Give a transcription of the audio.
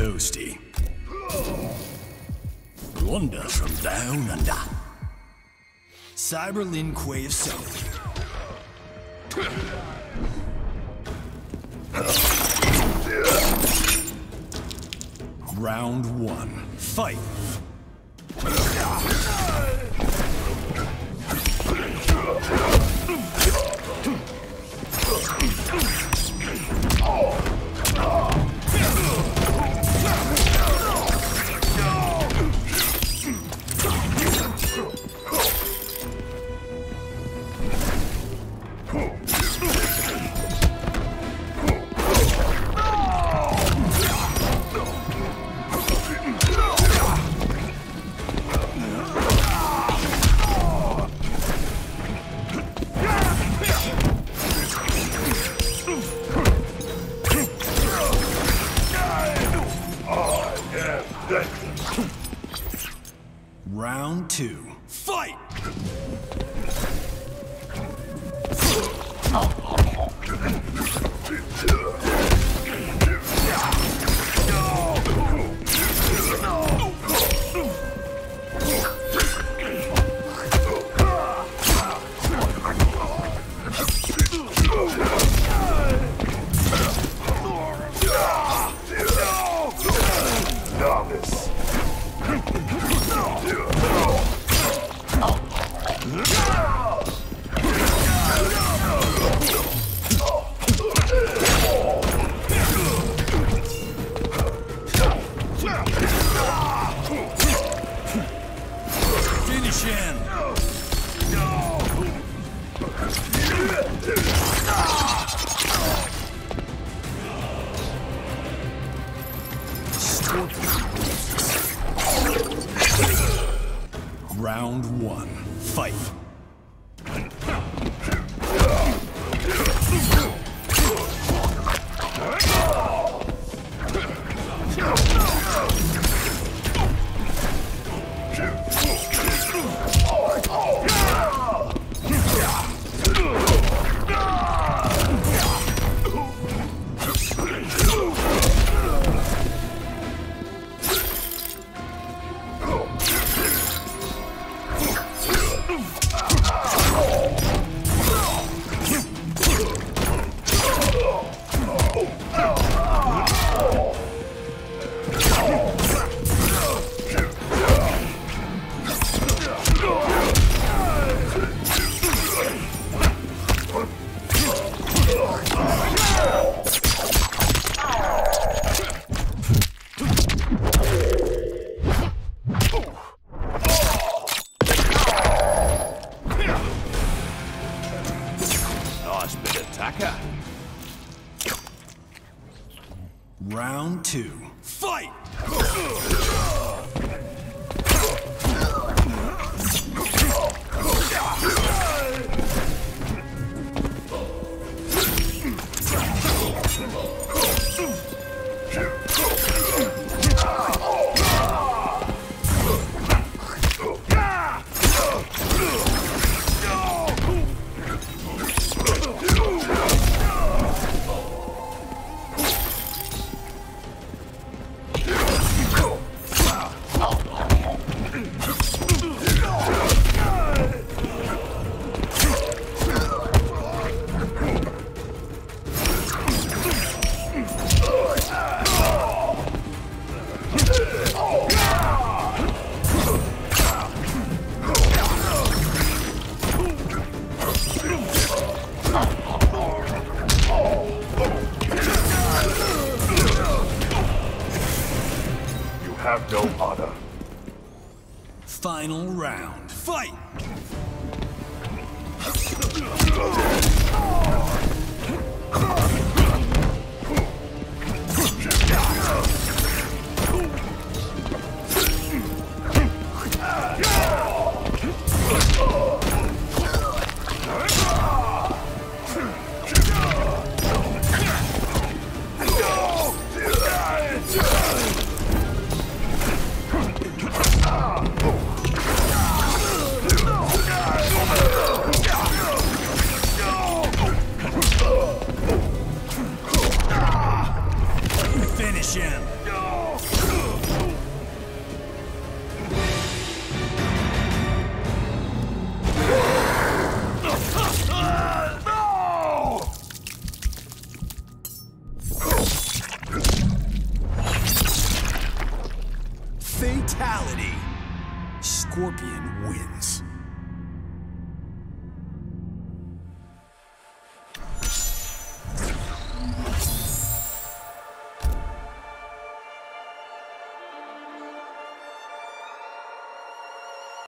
toasty. Blunder from down under. Cyberlin Quay of South. Round one. Fight. Round two, fight! Round one, fight. Round two, fight! Fatality. Scorpion wins.